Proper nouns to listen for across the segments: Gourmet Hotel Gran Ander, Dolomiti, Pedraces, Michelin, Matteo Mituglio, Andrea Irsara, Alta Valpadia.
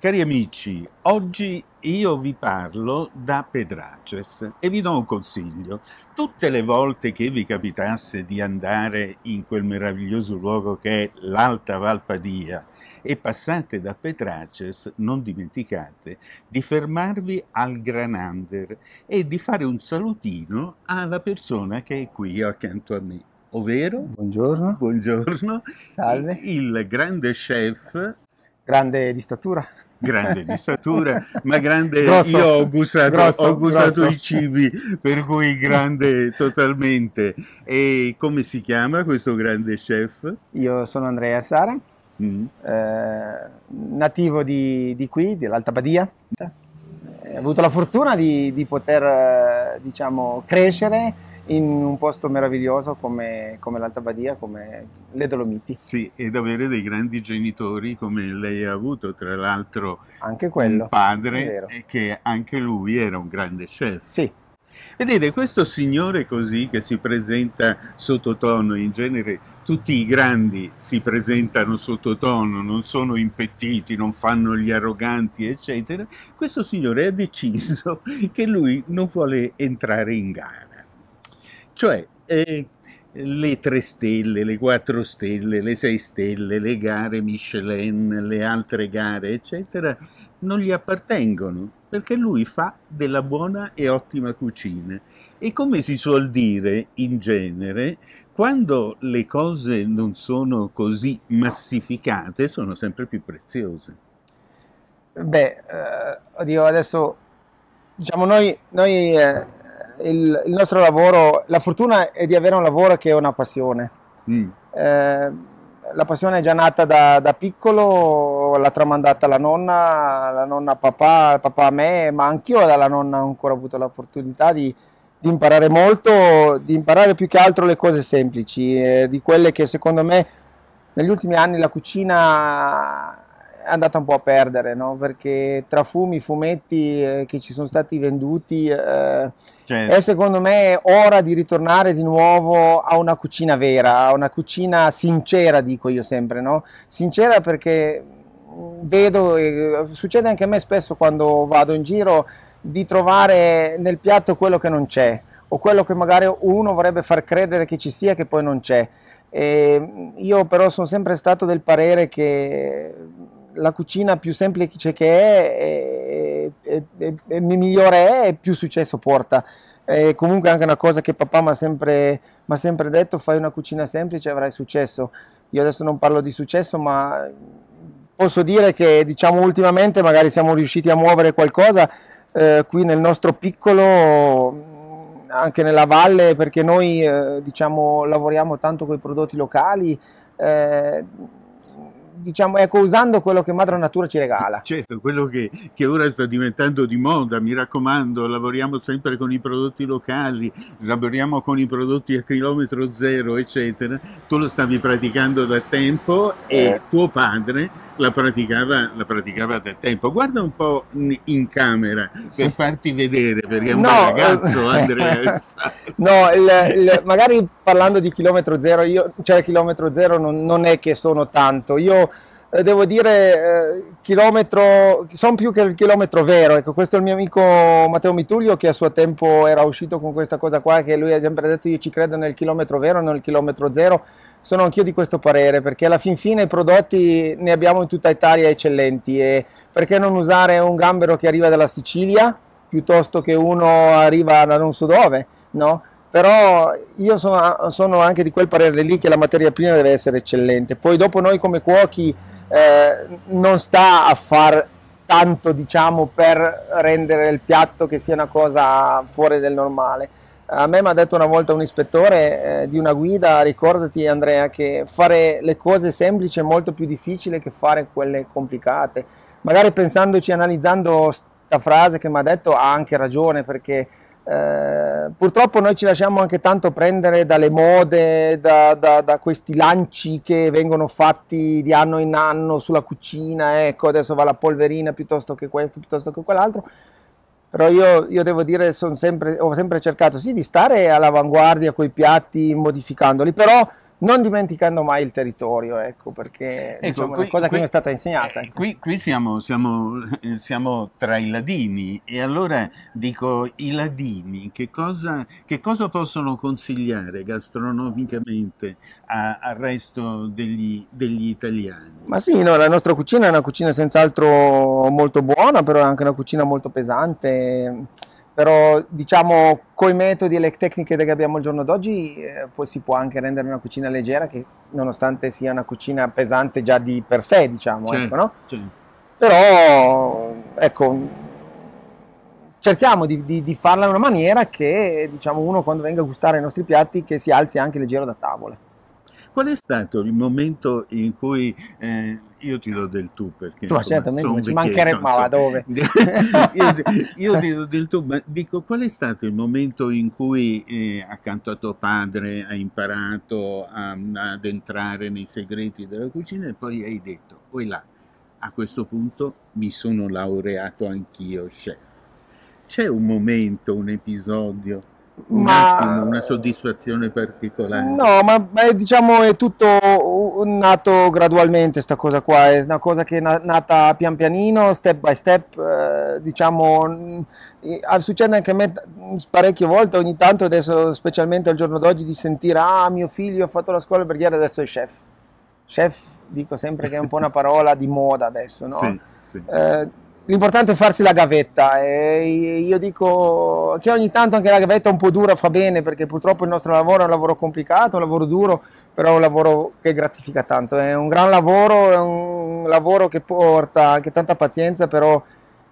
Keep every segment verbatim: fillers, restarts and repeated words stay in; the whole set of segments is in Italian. Cari amici, oggi io vi parlo da Pedraces e vi do un consiglio. Tutte le volte che vi capitasse di andare in quel meraviglioso luogo che è l'Alta Valpadia e passate da Pedraces, non dimenticate di fermarvi al Gran Ander e di fare un salutino alla persona che è qui accanto a me, ovvero... Buongiorno. Buongiorno. Salve. Il grande chef... Grande di statura. Grande di statura, ma grande grosso, io ho gustato, grosso, ho gustato i cibi, per cui grande totalmente. E come si chiama questo grande chef? Io sono Andrea Irsara, mm. eh, nativo di, di qui, dell'Alta Badia. Ho avuto la fortuna di, di poter, diciamo, crescere in un posto meraviglioso come, come l'Alta Badia, come le Dolomiti. Sì, ed avere dei grandi genitori come lei ha avuto, tra l'altro un padre che anche lui era un grande chef. Sì. Vedete, questo signore così che si presenta sottotono, in genere tutti i grandi si presentano sottotono, non sono impettiti, non fanno gli arroganti, eccetera. Questo signore ha deciso che lui non vuole entrare in gara. Cioè, eh, le tre stelle, le quattro stelle, le sei stelle, le gare Michelin, le altre gare, eccetera, non gli appartengono, perché lui fa della buona e ottima cucina. E come si suol dire, in genere, quando le cose non sono così massificate, sono sempre più preziose. Beh, eh, oddio, adesso, diciamo, noi... noi eh... Il, il nostro lavoro, la fortuna è di avere un lavoro che è una passione. Mm. Eh, la passione è già nata da, da piccolo, l'ha tramandata la nonna, la nonna a papà, papà a me, ma anch'io dalla nonna ho ancora avuto l'opportunità di, di imparare molto, di imparare più che altro le cose semplici, eh, di quelle che secondo me negli ultimi anni la cucina è andata un po' a perdere, no? Perché tra fumi, fumetti eh, che ci sono stati venduti, eh, certo. È secondo me ora di ritornare di nuovo a una cucina vera, a una cucina sincera, dico io sempre, no? Sincera, perché vedo, eh, succede anche a me spesso quando vado in giro, di trovare nel piatto quello che non c'è, o quello che magari uno vorrebbe far credere che ci sia, che poi non c'è. E io però sono sempre stato del parere che la cucina più semplice che è, è, è, è, è migliore è e più successo porta. E comunque anche una cosa che papà mi ha sempre, m'ha sempre detto: fai una cucina semplice e avrai successo. Io adesso non parlo di successo, ma posso dire che, diciamo, ultimamente magari siamo riusciti a muovere qualcosa eh, qui nel nostro piccolo, anche nella valle, perché noi eh, diciamo lavoriamo tanto con i prodotti locali, eh, diciamo, ecco, usando quello che madre natura ci regala. Certo, quello che, che ora sta diventando di moda, mi raccomando, lavoriamo sempre con i prodotti locali, lavoriamo con i prodotti a chilometro zero, eccetera. Tu lo stavi praticando da tempo e tuo padre la praticava, la praticava da tempo. Guarda un po' in camera per farti vedere, perché è un no, bel ragazzo, Andrea. No, il, il, magari parlando di chilometro zero, io, cioè chilometro zero non, non è che sono tanto. Io devo dire, eh, chilometro, sono più che il chilometro vero. Ecco, questo è il mio amico Matteo Mituglio, che a suo tempo era uscito con questa cosa qua, che lui ha sempre detto: io ci credo nel chilometro vero, non il chilometro zero. Sono anch'io di questo parere, perché alla fin fine i prodotti ne abbiamo in tutta Italia eccellenti, e perché non usare un gambero che arriva dalla Sicilia piuttosto che uno arriva da non so dove, no? Però io sono, sono anche di quel parere lì, che la materia prima deve essere eccellente. Poi dopo noi come cuochi eh, non sta a far tanto, diciamo, per rendere il piatto che sia una cosa fuori del normale. A me mi ha detto una volta un ispettore eh, di una guida: ricordati, Andrea, che fare le cose semplici è molto più difficile che fare quelle complicate. Magari pensandoci, analizzando la frase che mi ha detto, ha anche ragione, perché eh, purtroppo noi ci lasciamo anche tanto prendere dalle mode, da, da, da questi lanci che vengono fatti di anno in anno sulla cucina. Ecco, adesso va la polverina piuttosto che questo, piuttosto che quell'altro. Però io, io devo dire, son sempre, ho sempre cercato sì di stare all'avanguardia coi piatti, modificandoli, però non dimenticando mai il territorio, ecco, perché ecco, diciamo, qui, è una cosa qui, che mi è stata insegnata. Ecco. Qui, qui siamo, siamo, siamo tra i ladini, e allora dico, i ladini che cosa, che cosa possono consigliare gastronomicamente a, al resto degli, degli italiani? Ma sì, no, la nostra cucina è una cucina senz'altro molto buona, però è anche una cucina molto pesante. Però diciamo coi metodi e le tecniche che abbiamo al giorno d'oggi eh, poi si può anche rendere una cucina leggera, che nonostante sia una cucina pesante già di per sé, diciamo, sì, ecco, no? Sì. Però ecco, cerchiamo di, di, di farla in una maniera che, diciamo, uno quando venga a gustare i nostri piatti che si alzi anche leggero da tavola. Qual è stato il momento in cui eh, io ti do del tu, perché tu, insomma, certamente non ci mancherebbe, ma dove? io, io ti do del tu, ma dico, qual è stato il momento in cui eh, accanto a tuo padre hai imparato a, ad entrare nei segreti della cucina e poi hai detto, oh là, a questo punto mi sono laureato anch'io chef? C'è un momento, un episodio? Un ma, attimo, una soddisfazione particolare? No, ma, ma è, diciamo, è tutto nato gradualmente, sta cosa qua, è una cosa che è nata pian pianino, step by step, eh, diciamo, eh, succede anche a me parecchie volte, ogni tanto adesso, specialmente al giorno d'oggi, di sentire, ah, mio figlio ha fatto la scuola perché adesso è chef. Chef, dico sempre che è un po' una parola di moda adesso, no? Sì, sì. Eh, L'importante è farsi la gavetta, e io dico che ogni tanto anche la gavetta un po' dura fa bene, perché purtroppo il nostro lavoro è un lavoro complicato, un lavoro duro, però è un lavoro che gratifica tanto, è un gran lavoro, è un lavoro che porta anche tanta pazienza, però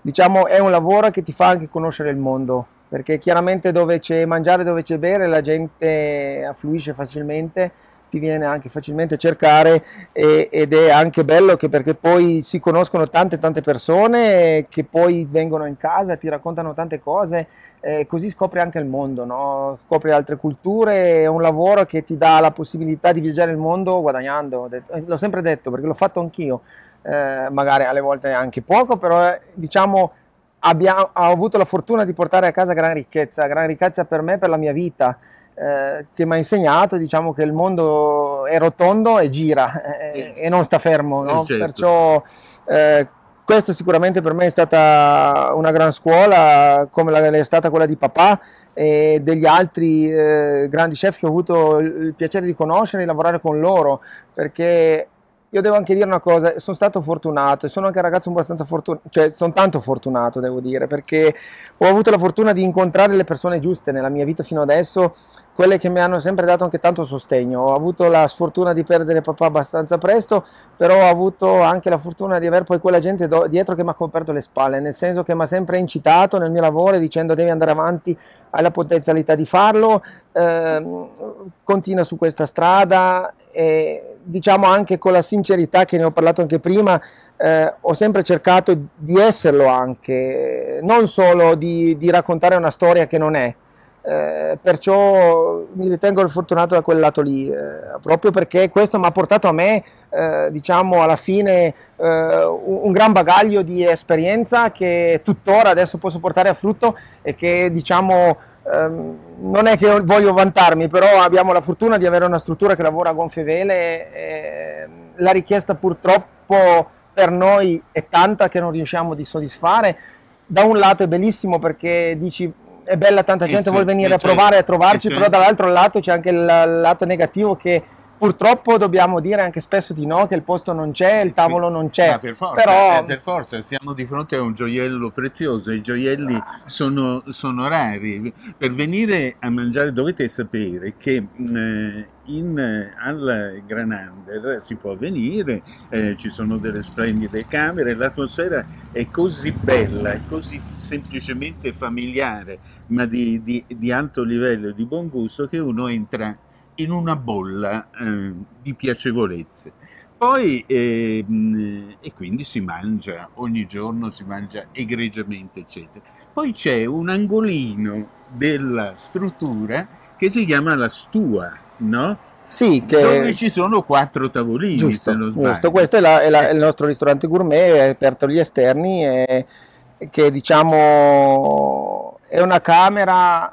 diciamo è un lavoro che ti fa anche conoscere il mondo, perché chiaramente dove c'è mangiare, dove c'è bere, la gente affluisce facilmente, ti viene anche facilmente a cercare, e, ed è anche bello che, perché poi si conoscono tante tante persone che poi vengono in casa, ti raccontano tante cose, eh, così scopri anche il mondo, no? Scopri altre culture, è un lavoro che ti dà la possibilità di viaggiare il mondo guadagnando, l'ho sempre detto perché l'ho fatto anch'io, eh, magari alle volte anche poco, però eh, diciamo abbiamo, ho avuto la fortuna di portare a casa gran ricchezza, gran ricchezza per me, per la mia vita, eh, che mi ha insegnato, diciamo, che il mondo è rotondo e gira, eh, e non sta fermo, no? Certo. Perciò eh, questo sicuramente per me è stata una gran scuola, come la, è stata quella di papà e degli altri eh, grandi chef che ho avuto il piacere di conoscere e lavorare con loro, perché io devo anche dire una cosa, sono stato fortunato e sono anche un ragazzo abbastanza fortunato, cioè sono tanto fortunato, devo dire, perché ho avuto la fortuna di incontrare le persone giuste nella mia vita fino adesso, quelle che mi hanno sempre dato anche tanto sostegno. Ho avuto la sfortuna di perdere papà abbastanza presto, però ho avuto anche la fortuna di aver poi quella gente dietro che mi ha coperto le spalle, nel senso che mi ha sempre incitato nel mio lavoro dicendo devi andare avanti, hai la potenzialità di farlo, eh, continua su questa strada, e diciamo anche con la sincerità che ne ho parlato anche prima, eh, ho sempre cercato di esserlo anche, non solo di, di raccontare una storia che non è, eh, perciò mi ritengo fortunato da quel lato lì, eh, proprio perché questo mi ha portato a me, eh, diciamo alla fine, eh, un, un gran bagaglio di esperienza che tuttora adesso posso portare a frutto, e che diciamo non è che voglio vantarmi, però abbiamo la fortuna di avere una struttura che lavora a gonfie vele, e la richiesta purtroppo per noi è tanta che non riusciamo di soddisfare. Da un lato è bellissimo perché dici è bella, tanta gente vuole venire a provare e a trovarci, però dall'altro lato c'è anche il lato negativo che purtroppo dobbiamo dire anche spesso di no, che il posto non c'è, il tavolo non c'è. Ma per forza, però... eh, per forza, siamo di fronte a un gioiello prezioso, i gioielli ah. sono, sono rari. Per venire a mangiare dovete sapere che eh, in, al Gran Ander si può venire, eh, ci sono delle splendide camere, l'atmosfera è così bella, è così semplicemente familiare, ma di, di, di alto livello e di buon gusto, che uno entra in una bolla eh, di piacevolezze. Poi, eh, e quindi si mangia, ogni giorno si mangia egregiamente, eccetera. Poi c'è un angolino della struttura che si chiama la stua, no? Sì, che... dove ci sono quattro tavolini, giusto, se non sbaglio. Giusto, questo è, la, è, la, è il nostro ristorante gourmet, è aperto agli esterni, e che diciamo è una camera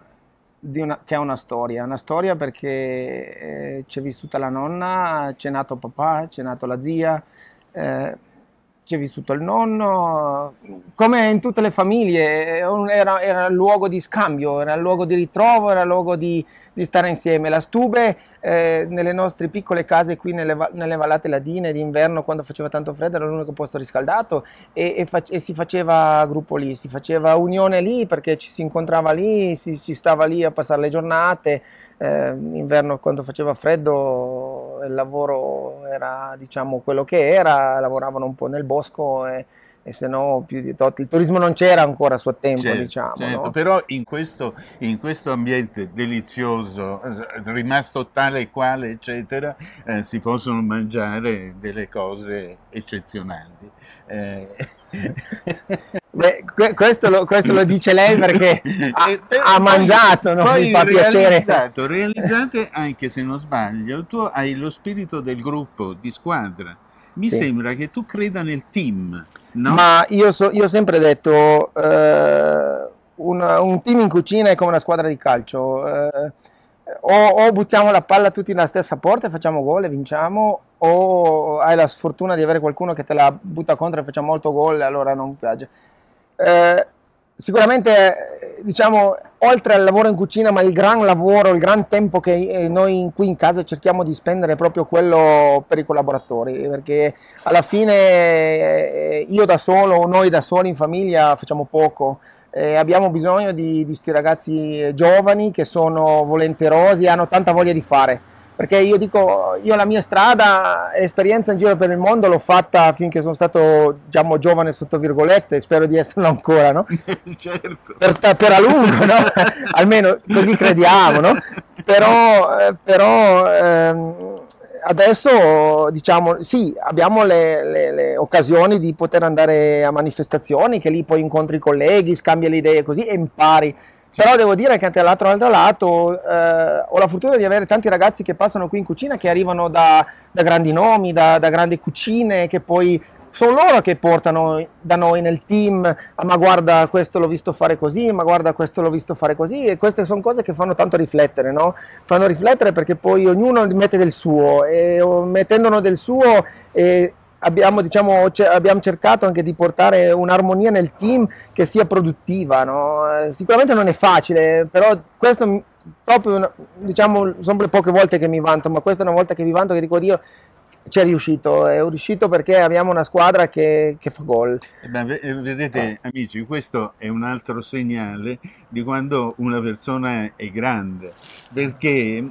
di una, che ha una storia, una storia perché eh, c'è vissuta la nonna, c'è nato papà, c'è nato la zia, eh, c'è vissuto il nonno, come in tutte le famiglie, era, era un luogo di scambio, era un luogo di ritrovo, era un luogo di, di stare insieme. La Stube, eh, nelle nostre piccole case qui nelle, nelle vallate ladine d'inverno, quando faceva tanto freddo, era l'unico posto riscaldato e, e, fac e si faceva gruppo lì, si faceva unione lì perché ci si incontrava lì, si, ci stava lì a passare le giornate. Eh, inverno, quando faceva freddo, il lavoro era, diciamo, quello che era, lavoravano un po' nel bosco e, e se no più di tot. Il turismo non c'era ancora a suo tempo, certo, diciamo. Certo, no? Però in questo, in questo ambiente delizioso, rimasto tale e quale, eccetera, eh, si possono mangiare delle cose eccezionali. Eh. Beh, questo, lo, questo lo dice lei perché ha, ha mangiato, no? Poi mi fa realizzato, piacere. Realizzate anche, se non sbaglio, tu hai lo spirito del gruppo, di squadra. Mi sì. sembra che tu creda nel team, no? Ma io, so, io ho sempre detto, eh, un, un team in cucina è come una squadra di calcio. Eh, o, o buttiamo la palla tutti nella stessa porta e facciamo gol e vinciamo, o hai la sfortuna di avere qualcuno che te la butta contro e facciamo molto gol e allora non piace. Eh, sicuramente, diciamo, oltre al lavoro in cucina, ma il gran lavoro, il gran tempo che noi qui in casa cerchiamo di spendere è proprio quello per i collaboratori, perché alla fine io da solo o noi da soli in famiglia facciamo poco. Eh, abbiamo bisogno di questi ragazzi giovani che sono volenterosi e hanno tanta voglia di fare, perché io dico, io la mia strada, l'esperienza in giro per il mondo l'ho fatta finché sono stato, diciamo, giovane sotto virgolette, spero di esserlo ancora, no? Certo. Per, per a lungo, no? Almeno così crediamo, no? Però, eh, però ehm, adesso, diciamo, sì, abbiamo le, le, le occasioni di poter andare a manifestazioni, che lì poi incontri i colleghi, scambi le idee così e impari. Però devo dire che anche dall'altro lato eh, ho la fortuna di avere tanti ragazzi che passano qui in cucina, che arrivano da, da grandi nomi, da, da grandi cucine, che poi sono loro che portano da noi nel team, ah, ma guarda questo l'ho visto fare così, ma guarda questo l'ho visto fare così, e queste sono cose che fanno tanto riflettere, no? Fanno riflettere perché poi ognuno mette del suo, e mettendono del suo... E, Abbiamo, diciamo, abbiamo cercato anche di portare un'armonia nel team che sia produttiva, no? Sicuramente non è facile, però questo proprio, diciamo, sono le poche volte che mi vanto, ma questa è una volta che mi vanto, che dico Dio, c'è riuscito, è riuscito perché abbiamo una squadra che, che fa gol. Eh beh, vedete, ah. amici, questo è un altro segnale di quando una persona è grande, perché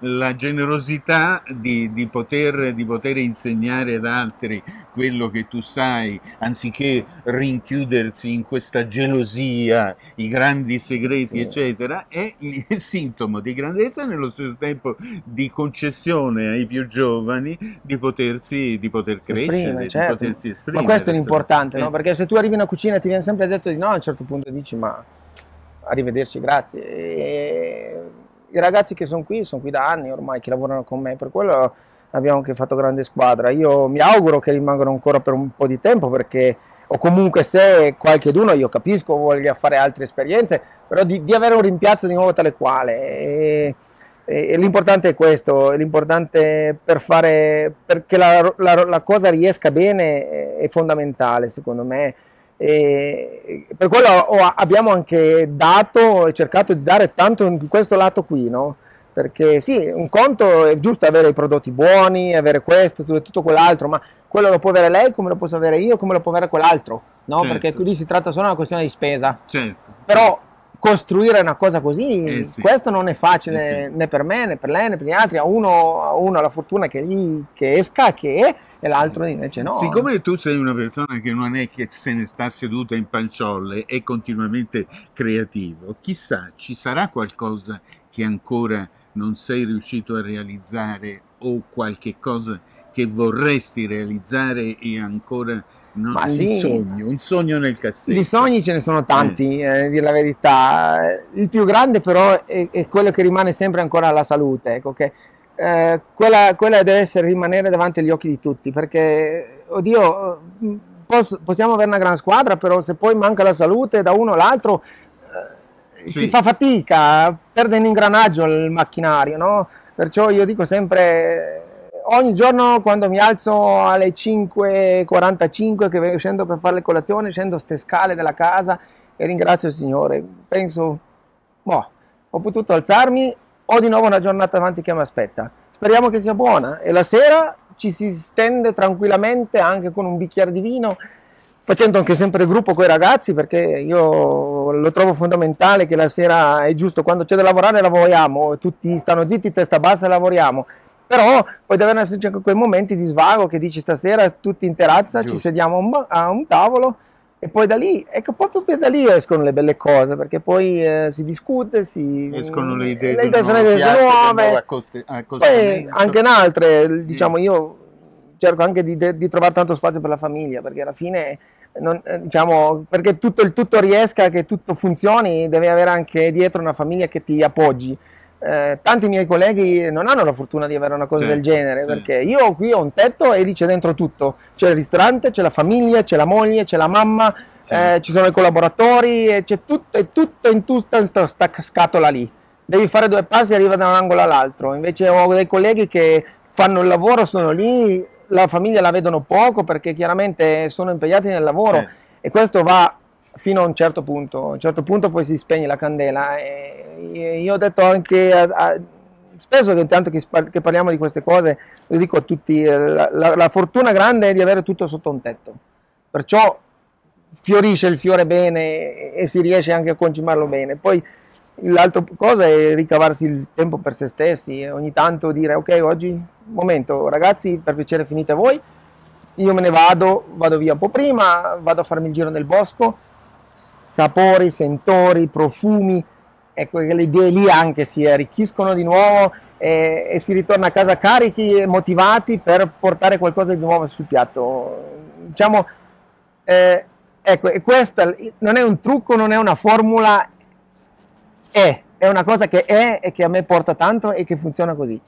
la generosità di, di, poter, di poter insegnare ad altri quello che tu sai, anziché rinchiudersi in questa gelosia, i grandi segreti, sì. eccetera, è sintomo di grandezza e nello stesso tempo di concessione ai più giovani di potersi, di poter si crescere, esprime, certo. di potersi esprimere. Ma questo è l'importante, no? Perché se tu arrivi in una cucina e ti viene sempre detto di no, a un certo punto dici ma arrivederci, grazie. E i ragazzi che sono qui, sono qui da anni ormai, che lavorano con me, per quello abbiamo anche fatto grande squadra. Io mi auguro che rimangano ancora per un po' di tempo, perché, o comunque se qualcheduno, io capisco, voglia fare altre esperienze, però di, di avere un rimpiazzo di nuovo tale quale. E, l'importante è questo, l'importante per fare, perché la, la, la cosa riesca bene è fondamentale secondo me, e per quello abbiamo anche dato e cercato di dare tanto in questo lato qui, no? Perché sì, un conto è giusto avere i prodotti buoni, avere questo, tutto, tutto quell'altro, ma quello lo può avere lei come lo posso avere io, come lo può avere quell'altro, no? Certo. Perché qui si tratta solo di una questione di spesa, certo. Però costruire una cosa così, eh sì. questo non è facile, eh sì. né per me, né per lei, né per gli altri. A uno ha uno la fortuna che, gli, che esca, che e l'altro invece no. Siccome tu sei una persona che non è che se ne sta seduta in panciolle, è continuamente creativo, chissà, ci sarà qualcosa che ancora non sei riuscito a realizzare o qualche cosa che vorresti realizzare e ancora non Ma un sì, sogno, un sogno nel cassetto. Di sogni ce ne sono tanti, eh. Eh, dire la verità. Il più grande però è, è quello che rimane sempre ancora la salute, ecco, che, eh, quella, quella deve essere, rimanere davanti agli occhi di tutti, perché, oddio, posso, possiamo avere una gran squadra, però se poi manca la salute da uno all'altro, sì. si fa fatica, perde un ingranaggio il macchinario, no? Perciò io dico sempre, ogni giorno quando mi alzo alle cinque e quarantacinque che scendo per fare le colazioni, scendo ste scale della casa e ringrazio il Signore, penso, boh, ho potuto alzarmi, ho di nuovo una giornata avanti che mi aspetta, speriamo che sia buona, e la sera ci si stende tranquillamente anche con un bicchiere di vino, facendo anche sempre gruppo con i ragazzi, perché io lo trovo fondamentale che la sera è giusto, quando c'è da lavorare lavoriamo, tutti stanno zitti, testa bassa e lavoriamo, però poi devono esserci anche quei momenti di svago che dici stasera tutti in terrazza, giusto. Ci sediamo a un tavolo e poi da lì, ecco, proprio da lì escono le belle cose, perché poi eh, si discute, si escono le idee, le idee sono nuove, poi anche in altre, diciamo sì. Io cerco anche di, di trovare tanto spazio per la famiglia, perché alla fine, non, diciamo, perché tutto il tutto riesca, che tutto funzioni, devi avere anche dietro una famiglia che ti appoggi. Eh, tanti miei colleghi non hanno la fortuna di avere una cosa sì, del genere, sì. Perché io qui ho un tetto e lì c'è dentro tutto, c'è il ristorante, c'è la famiglia, c'è la moglie, c'è la mamma, sì. eh, ci sono i collaboratori, c'è tutto, è tutto in tutta questa scatola lì, devi fare due passi e arriva da un angolo all'altro. Invece ho dei colleghi che fanno il lavoro, sono lì, la famiglia la vedono poco perché chiaramente sono impegnati nel lavoro, sì. E questo va fino a un certo punto, a un certo punto poi si spegne la candela. E io ho detto anche, a, a, spesso che intanto che, che parliamo di queste cose, lo dico a tutti, la, la, la fortuna grande è di avere tutto sotto un tetto, perciò fiorisce il fiore bene e si riesce anche a concimarlo bene. Poi l'altra cosa è ricavarsi il tempo per se stessi, e ogni tanto dire ok, oggi, momento ragazzi, per piacere finite voi, io me ne vado, vado via un po' prima, vado a farmi il giro nel bosco, sapori, sentori, profumi, ecco che le idee lì anche si arricchiscono di nuovo e, e si ritorna a casa carichi e motivati per portare qualcosa di nuovo sul piatto. Diciamo, eh, ecco, e questa non è un trucco, non è una formula, è, è una cosa che è e che a me porta tanto e che funziona così.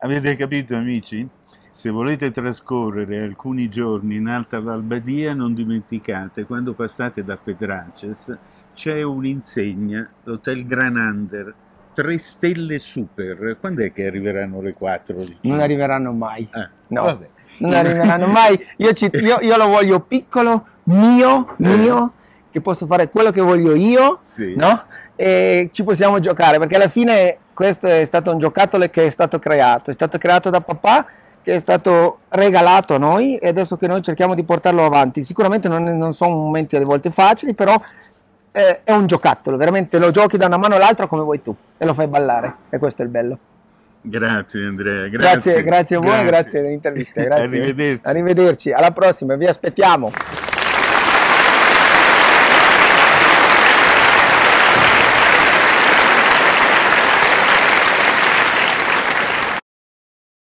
Avete capito, amici? Se volete trascorrere alcuni giorni in Alta Valpadia, non dimenticate, quando passate da Pedraces c'è un'insegna, l'Hotel Gran Ander, tre stelle super. Quando è che arriveranno le quattro? Non arriveranno mai, ah, no, vabbè. Non arriveranno mai, io, ci, io, io lo voglio piccolo, mio, mio, che posso fare quello che voglio io, sì. No? E ci possiamo giocare, perché alla fine questo è stato un giocattolo che è stato creato, è stato creato da papà, che è stato regalato a noi, e adesso che noi cerchiamo di portarlo avanti. Sicuramente non, non sono momenti alle volte facili, però eh, è un giocattolo, veramente lo giochi da una mano all'altra come vuoi tu e lo fai ballare, e questo è il bello. Grazie Andrea, grazie. Grazie, grazie a voi, grazie, grazie dell'intervista. Arrivederci. Arrivederci, alla prossima, vi aspettiamo.